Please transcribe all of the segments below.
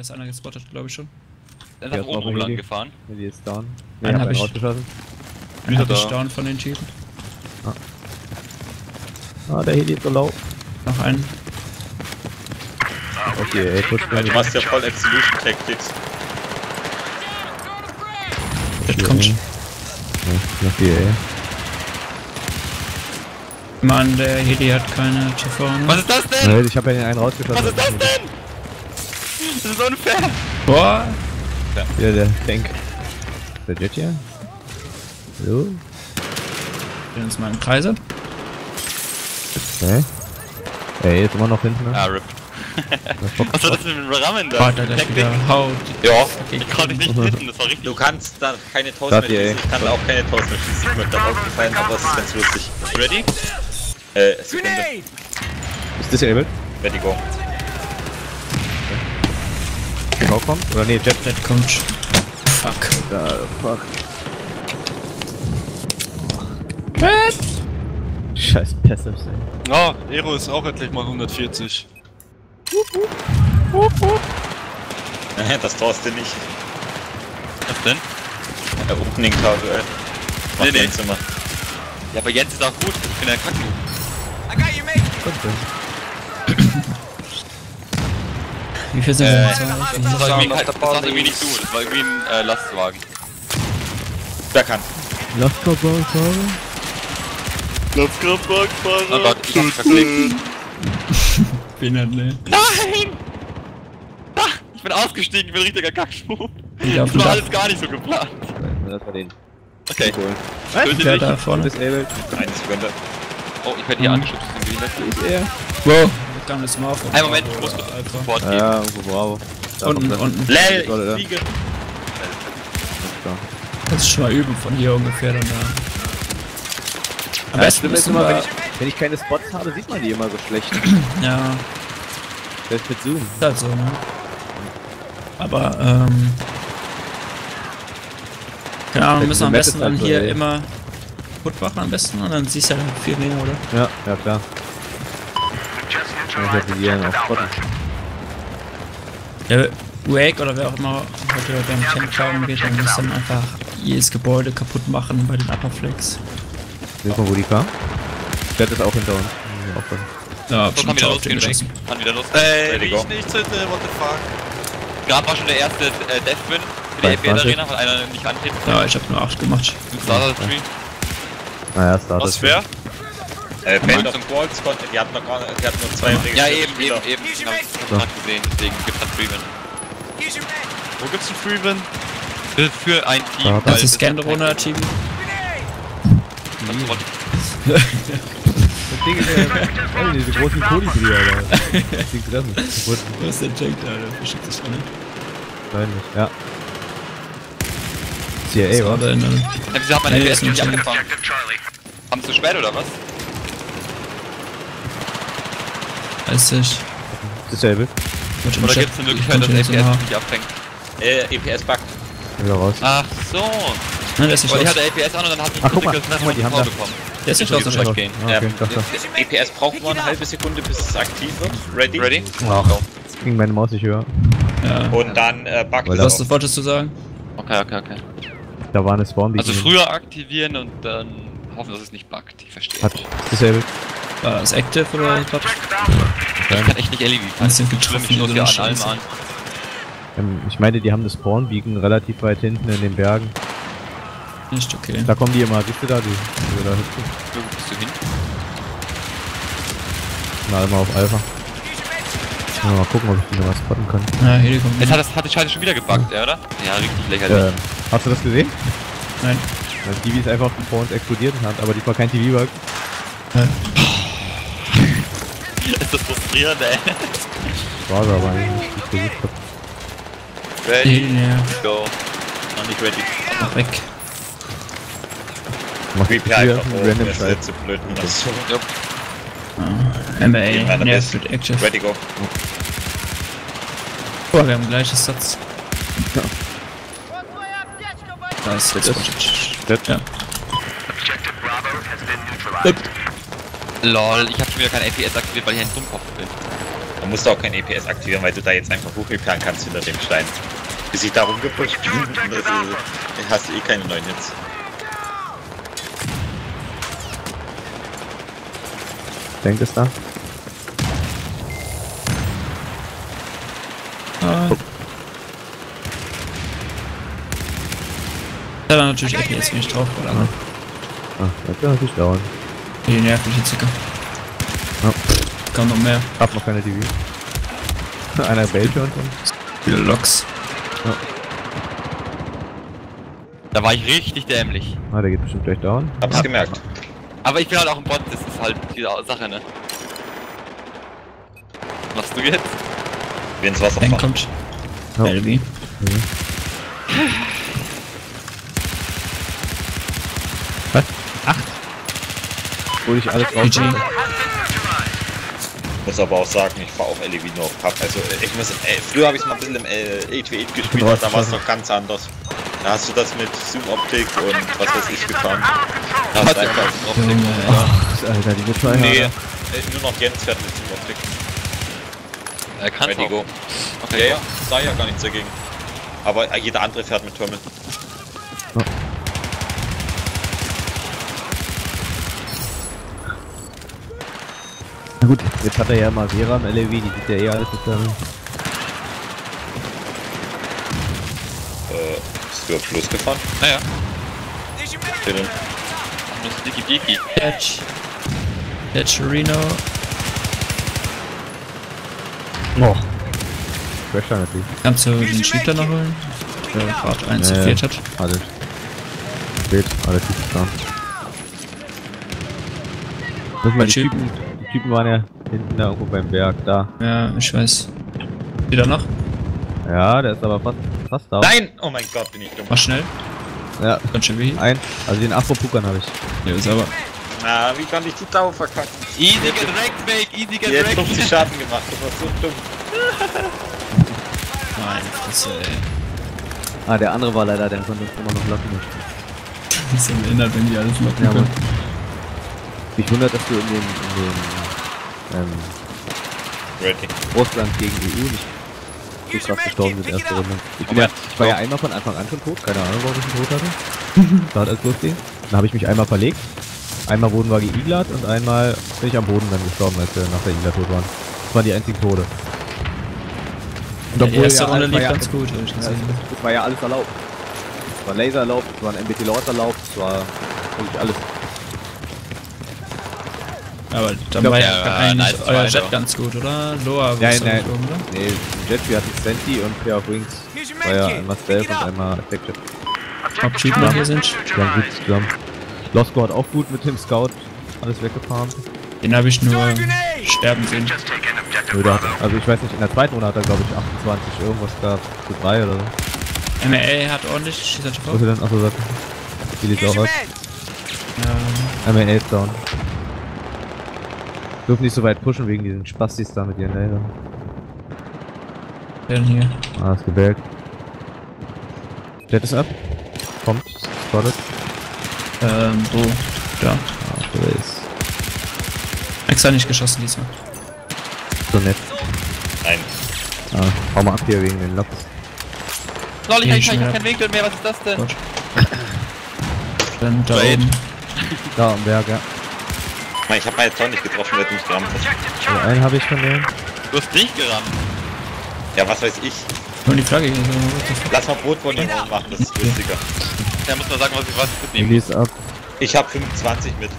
ist einer gespottet, glaube ich schon. Der ist oben lang gefahren. Die ist down. Einen hab ich rausgeschossen. Einen hab ich down von den Typen. Ah, der Heli ist so low. Noch einen. Okay, ey, kurz mal. Du machst ja voll Exelution-Tactics. Jetzt kommt schon. Noch hier, ey. Mann, der Heli hat keine TV. Was ist das denn? Nein, ich hab ja den einen rausgeschossen. Was ist das denn? Das ist unfair. Boah. Ja, der Tank. Ist der Jet hier? Hallo? Ich bin jetzt mal im Kreise. Okay. Ey, jetzt immer noch hinten, ne? Ja, RIP. Was war das denn mit dem Rahmen da? Warte, der wieder haut. Ja, ich konnte dich nicht hitten, das war richtig. Du kannst da keine Taus mehr schießen, ich kann da auch keine Taus mehr schießen. Ich bin da rausgefallen, aber es ist ganz lustig. Ready? Sekunde. Ist disabled? Ready, go. TV kommt? Oder nee, Jet kommt. Fuck. Da, fuck. Jet! Scheiß Passives, ey. Oh, Ero ist auch endlich mal 140. Das traust du nicht. Was denn? Der Opening-Kabel, ey. Mach nee, nichts immer. Ja, aber jetzt ist auch gut. Ich bin ja kacken. I got you, mate! Wie viel sind wir? Das war irgendwie nicht du, das war irgendwie ein Lastwagen. Wer kann? Lastkraftwagenfahrer? Oh Gott, ich hab's verklickt. Nein! Ah, ich bin ausgestiegen, ich bin richtiger Kackschmuck. Das war alles gar nicht so geplant. Das war den. Okay. Was? Der da vorne ist able. Nein, ich bin da. Oh, ich werde hier angeschubst. Ist er? Wow. Ein Moment, ich muss sofort gehen. Ja, bravo. Unten. Lel, ich fliege. Das ist schon mal üben von hier ungefähr dann da. Am besten ist immer, wenn ich keine Spots habe, sieht man die immer so schlecht. Ja. Selbst mit Zoom. Ist halt so, ne? Aber, keine Ahnung, wir müssen am besten dann hier immer gut machen am besten und dann siehst du ja viel mehr, oder? Ja, klar. Ich hätte hier einen auf Spotten. Der Wake oder wer auch immer heute beim Camp-Klauen geht, dann muss dann einfach jedes Gebäude kaputt machen bei den Upperflex. Sehen wir, wo die kam? Das ist auch hinter uns. Ja, schon wieder losgehen, Wake. Kann wieder losgehen. Ey, ich nichts hinter, what the fuck. Gerade war schon der erste Deathwin für die FBL-Arena, weil einer nicht antreten kann. Ja, ich hab nur 8 gemacht. Naja, Starter. Was wäre? Band und Wallscott, die hatten nur 2 Regeln. Ja, eben. Ich hab's gerade gesehen, deswegen gibt's einen Freewin. Wo gibt's einen Freewin? Für ein Team. Ja, das ist Scanderona-Team. Das Ding ist ja diese großen Kolibri, Alter. Das Ding treffen. Du hast den Jack, Alter. Verschickt sich an. Wahrscheinlich, ja. CIA, was? Wieso hat man den FBS nicht angefangen? Haben zu spät, oder was? Weiß ich. Disabled. Oder gibt's eine Möglichkeit, dass EPS nicht abfängt? EPS backt. Wieder raus. Ach so. Nein, der ist nicht raus. Ich hatte EPS an und dann hat die Kritikers nach dem Tor bekommen. Der ist nicht raus, der gehen. EPS braucht nur eine halbe Sekunde, bis es aktiv wird. Ready? Ach, das ging meine Maus nicht höher. Ja. Und dann backt es. Was wolltest du sagen? Okay. Da war eine Spawn. Also früher aktivieren und dann hoffen, dass es nicht backt. Ich verstehe. Disabled. War das active oder was? Ich kann echt nicht erleben. Kannst du den getroffen oder an allem an? Ich meine, die haben das Spawn-Beacon relativ weit hinten in den Bergen. Nicht okay. Da kommen die immer. Siehst du da? Die da hinten. Bist du hin? Na, immer auf Alpha. Mal gucken, ob ich die noch was spotten kann. Na, hier kommt. Jetzt hat die Scheiße schon wieder gebuggt, oder? Ja, richtig lächerlich. Hast du das gesehen? Nein. Das TV ist einfach vor uns explodiert und hat, aber die war kein TV-Bug. Ist das frustrierend, ey. War da aber eigentlich nicht versucht hab. Ready? Go. Noch nicht ready. Weg. Mach die random Scheiße. Das ist blöd, das so. MA, nervt mit Action. Ready, go. Boah, wir haben gleiche Satz. Ja. Da ist jetzt Jet. Ja. Lol, ich hab schon wieder kein APS aktiviert, weil ich ein Dummkopf bin. Da musst du auch kein EPS aktivieren, weil du da jetzt einfach hochhüpfen kannst hinter dem Stein. Bis ich da rumgepusht bin, hast du eh keine neuen Hits. Denkt es da? Ah. Da war natürlich EPS nicht drauf, oder? Ja. Ach, das wird natürlich dauern. Die nervliche Zicke. Ja. Kann noch mehr. Hab noch keine TV. Einer Belgier und uns. Viele Loks. Ja. Da war ich richtig dämlich. Ah, der geht bestimmt gleich down. Hab's gemerkt. Aber ich bin halt auch ein Bot, das ist halt die Sache, ne? Was machst du jetzt? Wenn's Wasser kommt. Ja. LB. Ja. Was? 8? Hol ich alles raus. Ich muss aber auch sagen, ich fahre auch LEV nur auf Pub. Also ich muss, früher habe ich es mal ein bisschen im 8v8 gespielt, aber da war es noch ganz anders. Da hast du das mit Zoom-Optik und was weiß ich gefahren. Da hast du einfach Zoom-Optik. Ach, Alter, die Mutter. Nee, nur noch Jens fährt mit Zoom-Optik. Er kann Medigo. Okay, ja, ja, sei ja gar nichts dagegen. Aber jeder andere fährt mit Terminal. Oh. Na gut, jetzt hat er ja mal Vera im LEV, die sieht ja eh alles mit Terminal. Bist du auf Fluss gefahren? Naja. Bitte. Das ist Dicki Dicki. Catcherino. Oh. Crasher natürlich. Kannst du den Cheater noch holen? Der Fahrt 1 naja, gefehlt hat. Alles. Spät, alles gut gefahren. Müssen wir die Typen waren ja hinten da irgendwo beim Berg, da. Ja, ich weiß. Ist der noch? Ja, der ist aber fast da. Nein! Oh mein Gott, bin ich dumm. Mach schnell. Ja. Ganz schön wie ein. Also den Afro-Pukern habe ich. Der ist aber. Na, wie kann ich die Tau verkacken? Easy gedreckt, Mate! Easy gedreckt! Jetzt noch die Schaden gemacht, das war so dumm. Nein, Fresse, ey. Ah, der andere war leider, der konnte uns immer noch locken. Das ist ein Ender, wenn die alles locken können. Mich wundert, dass du in dem Russland gegen die EU nicht so krass gestorben sind in der ersten Runde. Ich war ja einmal von Anfang an schon tot, keine Ahnung warum ich schon tot hatte. Gerade als losging. Dann habe ich mich einmal verlegt. Einmal wurden wir geiglert und einmal bin ich am Boden dann gestorben, als wir nach der Igler tot waren. Das waren die einzigen Tode. Und obwohl ja, war ja alles erlaubt. Es war Laser erlaubt, es waren MBT Lords erlaubt, es war wirklich alles. Aber dann glaub, war ja euer Jet ganz gut, oder? Loa war es nicht oben, oder? Nee, Jet, wir hatten Sandy und Pair of Wings. War ja einmal Stealth und einmal Attack Jet. Ob Cheater hier sind? Wir haben gut zusammen. Losco hat auch gut mit dem Scout alles weggefahren. Den habe ich nur sterben sehen. Also ich weiß nicht, in der zweiten Runde hat er glaube ich 28 irgendwas gehabt, zu 3 oder so. ML hat ordentlich, schießt er drauf. Achso, sagt er. Die auch aus. ML ist down. Dürfen nicht so weit pushen wegen diesen Spastis da mit ihren Lasern. Wer denn hier? Ah, ist gebellt. Jet ist ab. Kommt, spotted. Wo? Da. Ah, da ist. Extra nicht geschossen diesmal. So nett. Nein. Ah, hau mal ab hier wegen den Lops. Lol, ich hab keinen Winkel mehr, was ist das denn? Gott. Dann da oben. Da am Berg, ja. Ich hab meine Zorn nicht getroffen, wird mich gerammt. Also einen hab ich von denen. Du hast dich gerammt. Ja, was weiß ich. Nur die Flagge hier. Lass mal Brot von denen machen, das ist günstiger. Der muss mal sagen, was ich mitnehmen muss. Ab. Ich hab 25 mit.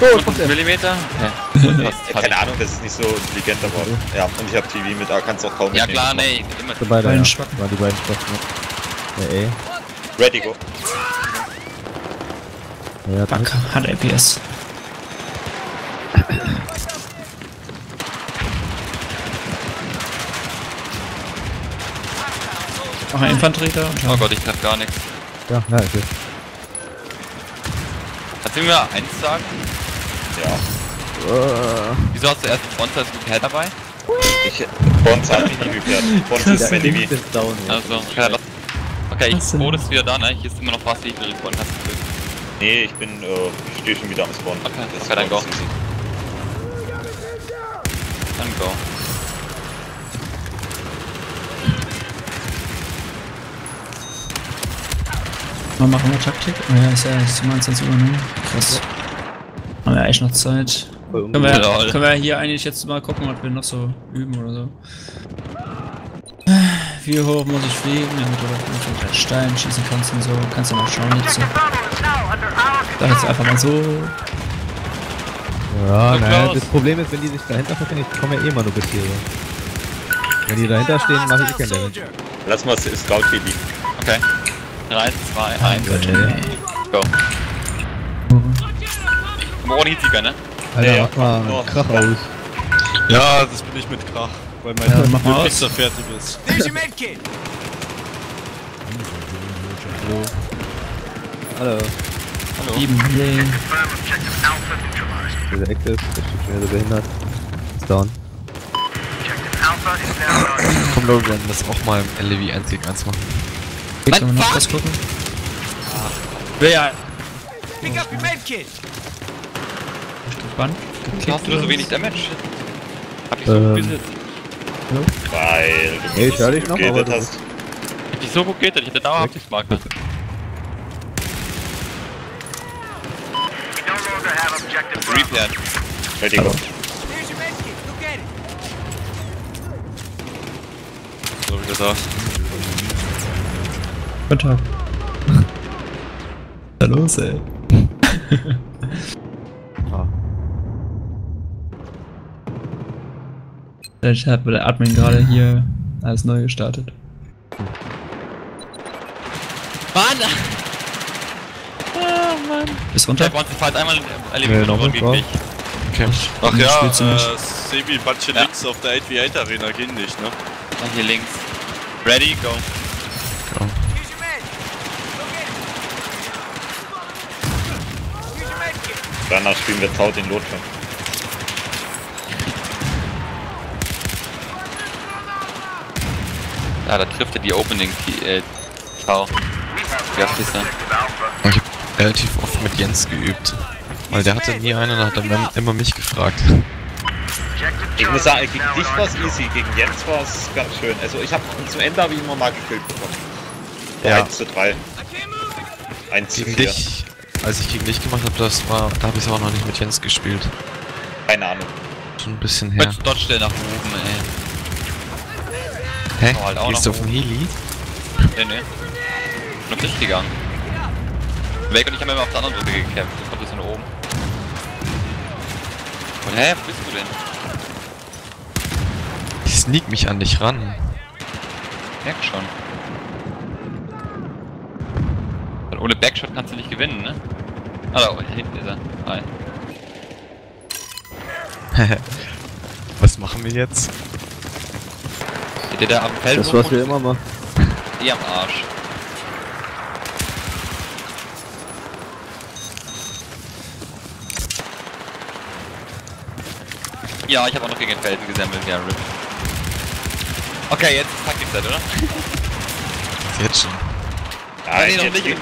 Gut, 5 mm. Keine Ahnung, das ist nicht so intelligent, aber. Ja, und ich hab TV mit, da kannst du auch kaum mitnehmen. Ja klar, nee, immer die beiden Schwacken. War die beiden Schwacken. Ja, ey. Ready, go. Ja, Back hat APS. Noch ein Infanterie da? Oh Gott, ich treffe gar nichts. Ja, nein, okay. Kannst du mir eins sagen? Ja. Wieso hast du erst Bonza als Repair dabei? Bonza hat mich nie repairt. Bonza ist mein Demi. Also, okay, ich wurde es wieder da, ne? Hier ist immer noch was, ich nicht respawn hast. Nee, ich bin You're schon wieder am Spawn. Okay, okay, dann go. Dann go. Mal machen wir Taktik. Oh ja, ist ja erst 22 Uhr, ne? Krass. Haben wir eigentlich noch Zeit. Können wir hier eigentlich jetzt mal gucken, ob wir noch so üben oder so. Wie hoch muss ich fliegen, damit du mit den Steinen schießen kannst und so. Kannst du mal schauen jetzt so. Dann jetzt einfach mal so. Ja, naja, das Problem ist, wenn die sich dahinter verstecken, ich komme ja eh mal nur bis hier. Wenn die dahinter stehen, mache ich keinen Damage. Lass mal Scout hier liegen. Okay. 3, 2, 1. Go. Komm ohne Hitzieger, ne? Alter, nee, mach mal einen Krach aus. Ja, das bin ich mit Krach. Weil mein Pizza fertig ist. Hallo. Hallo. Hallo. 7, yay. Dieser Ecke ist, der steht schon wieder so behindert. Ist down. Komm Logan, lass auch mal im LEV 1 gegen 1 machen. Kann man noch was gucken? Wer? Pick up your medkit! Wann? Hast du so wenig Damage? Hab ich so gut gesitzt. Weil du ich hör dich noch, aber du hast. Hab ich so gut geht, ich hätte dauerhaft nichts machen können. Replan. Fertig. So wie das aus. Guten Tag. Was ist da los, ey? Ich habe der Admin gerade hier alles neu gestartet. Mann! Oh Mann! Bist runter? Ich fahr halt einmal erlebt und geht nicht. Okay. Ach ja, Sebi, Batsche links auf der 8v8 Arena gehen nicht, ne? Dann hier links. Ready, go! Go. Danach spielen wir Taut in Lothar. Ah, da trifft er die Opening Tau. Ja, ich hab relativ oft mit Jens geübt. Weil der hatte nie einen und hat dann immer mich gefragt. Ich muss sagen, gegen dich war es easy, gegen Jens war es ganz schön. Also ich hab zum Ende habe ich immer mal gekillt bekommen. Ja. 1 zu 3. 1 zu 4. Dich, als ich gegen dich gemacht habe, das war. Da habe ich es auch noch nicht mit Jens gespielt. Keine Ahnung. Schon ein bisschen her. Könntest du dodge der nach oben, ey. Hä? Oh, halt gehst du auf den Heli? Nee, nee. Ich bin auf dich gegangen. Weg und ich haben immer auf der anderen Seite gekämpft. Ich komm jetzt nach oben. Und hä? Wo bist du denn? Ich sneak mich an dich ran. Merk schon. Und ohne Backshot kannst du nicht gewinnen, ne? Ah, da hinten ist er. Hi. Was machen wir jetzt? Der am Feld das, was wir immer machen. Die am Arsch. Ja, ich habe auch noch gegen den Felsen gesammelt, ja, RIP. Okay, jetzt ist Taktikzeit, oder? Jetzt schon. Ja, nein, jetzt, nicht.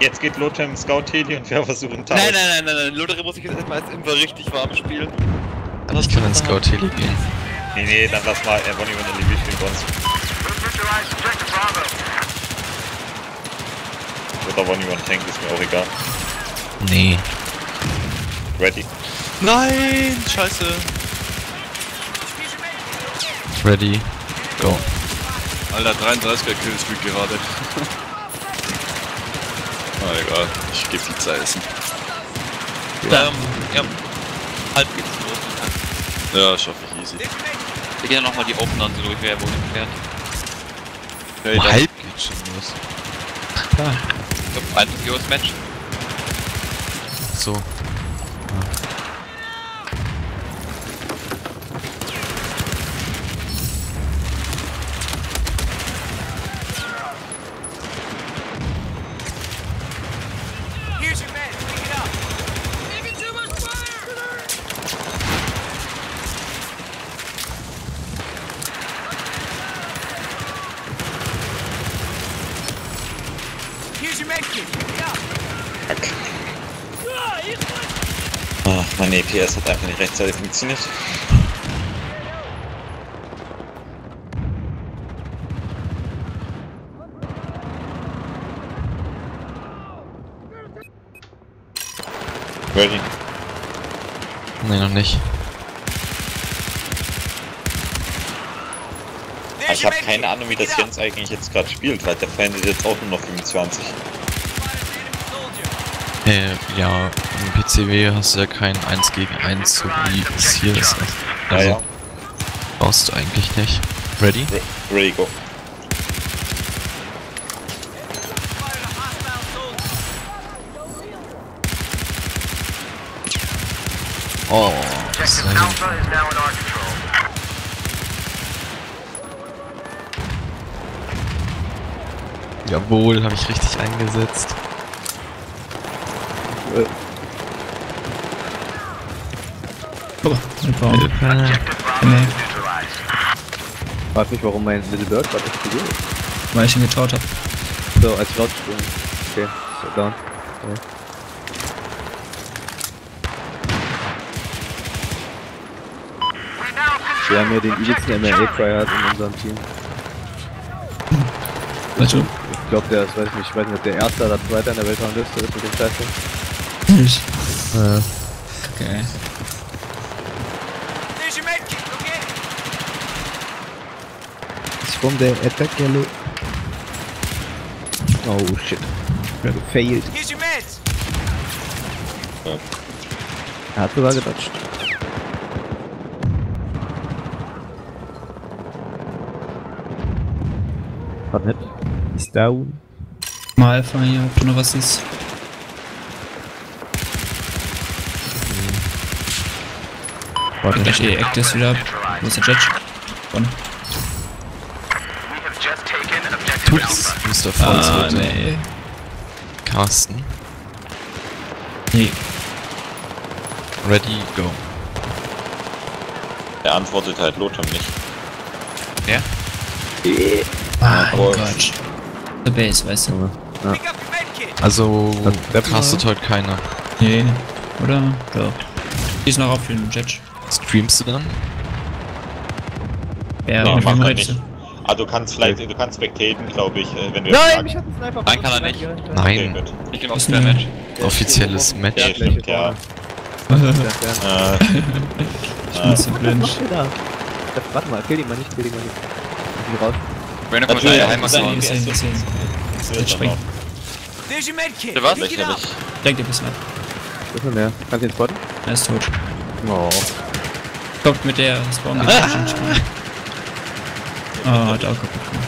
Jetzt geht Lothar im Scout-Heli und wir versuchen Tau. Nein. Lothar muss ich jetzt erstmal immer richtig warm spielen. Aber ich kann ins Scout-Heli gehen. Nee, dann lass mal Bonnie und Olivia spielen bei uns. Oder Bonnie und Tank, ist mir auch egal. Nee. Ready? Nein, scheiße. Ready, go. Alter, 33er Killspeed gerade. Na egal, ich geh Pizza essen. Ja, halb geht's los. Ja, schaffe ich easy. Wir gehen ja nochmal die Open an, so durch, wer wohin fährt. Hey, um halb geht's schon los. Klar. So, ein Yours Match. So. Ja. Meine EPS hat einfach nicht rechtzeitig funktioniert. Ready? Nee, noch nicht. Ich habe keine Ahnung, wie das Jens eigentlich jetzt gerade spielt, weil der verwendet jetzt auch nur noch 25. Ja, im PCW hast du ja keinen 1 gegen 1, so wie es hier ist. Also, ja. Brauchst du eigentlich nicht. Ready? Ready, go. Oh, das ist ja gut. Jawohl, habe ich richtig eingesetzt. Oh, nee. Frag mich, warum mein Little Bird gerade nicht gespielt hat. Weil ich ihn getaut habe. So, als laut spielen. Okay, so down. Okay. Wir haben hier den übelsten MMA-Tryhard in unserem Team. Weißt du? Ich glaube, der ist, weiß nicht, ob der Erste oder Zweite in der Welt an der Liste ist mit dem Zeitpunkt. Ich. Okay. It's from the attack yellow. Oh shit. Okay. Failed. Ja. Er hat sogar gedatscht. Hat nicht. Ist down. Mal Alpha hier, ob da noch was ist. Warte, gleich die Ecke ist wieder ab. Wo ist der Judge? Vorne. Tuts, Mr. Falls, nee. Carsten. Nee. Ready, go. Er antwortet halt Lothar nicht. Ja? Yeah. Ah, oh Gott. The Base, weißt du? Ja. Also, der castet heute keiner. Nee, oder? Doch. Die ist noch auf den Judge. Streamst du dann? Ja, no, mach ich nicht. Ah, du kannst vielleicht, okay. Du kannst spectaten, glaube ich, wenn du... Nein, mich hat ein Sniper. Nein, kann er nicht. Nein. Okay, ich geh aufs Match. Offizielles Match. Ja, stimmt, ja. Ich bin so blind. Warte mal, kill ihn mal nicht. Ich bin raus. Rainer kommt nachher einmal so an. Jetzt springen. Der war's lächerlich. Denk dir ein bisschen ab. Ein bisschen mehr. Kannst du ihn spotten? Er ist tot. Oh. Kommt mit der Spawn. Oh, hat auch kaputt gemacht.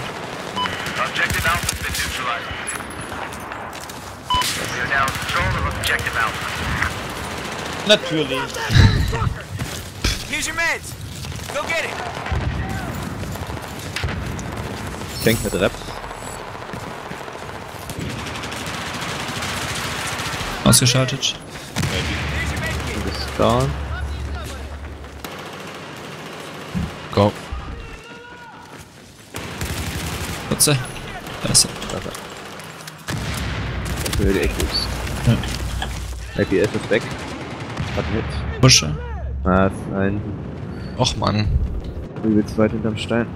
Natürlich. Here's your meds. Go get it. Tank mit Rap. Ausgeschaltet. Du bist down. Go. Kotze. Da ist er. Ich will die Echos. Ja. LPS ist weg. Hat mit. Pusche. Ah, nein. Och Mann. Du bist weit hinterm Stein.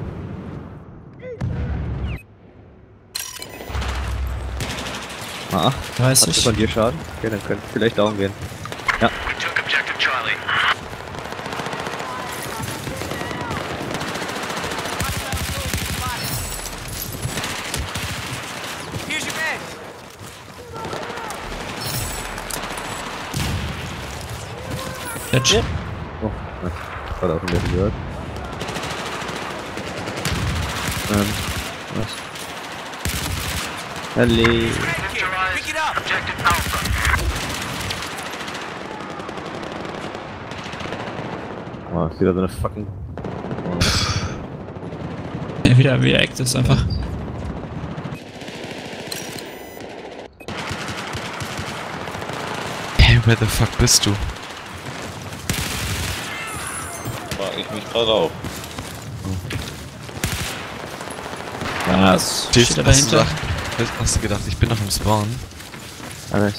Ah, 30. Hast du von dir Schaden? Okay, dann können wir vielleicht down gehen. Ja. Catch. Oh, nice. Hat auch wieder gehört. Was? Halle. Oh, ist wieder so eine fucking... Oh. Ja, wieder Actives einfach. Hey, where the fuck bist du? Frag ich mich gerade auf. Oh. Was? Steht da dahinter? Hast du gedacht, ich bin noch im Spawn? Alles.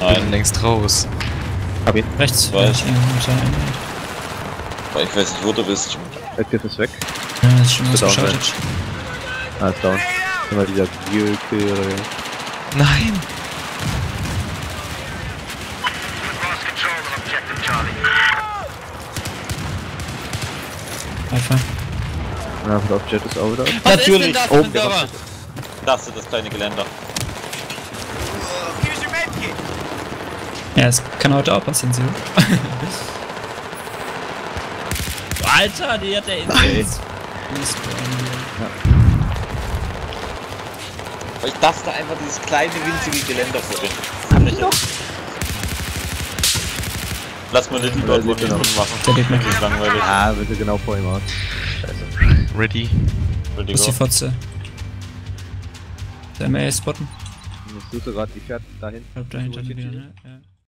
Nein. Ich bin längst raus. Hab ihn. Rechts. Ich weiß nicht, wo du bist. Edgar ist weg. Ja, das ist schon ausgeschaltet. Ah, ist down. Immer dieser Bio-Kill oder ja. Nein! Alpha. Na, auf Jet ist auch wieder. Natürlich! Oh, das ist das kleine Geländer. Ja, es kann heute auch passieren, so. Alter, die hat der Insel. Okay. Ja. Ich dachte einfach dieses kleine winzige Geländer vor. Lass mal den Leute machen. Der liegt mir nicht langweilig. Ah, bitte genau vor ihm aus. Scheiße. Ready. Ready. Wo ist die Fotze? Der ML spotten. Ich suche gerade die Pferde dahin. Ich glaube dahinter wieder, ne? Ja.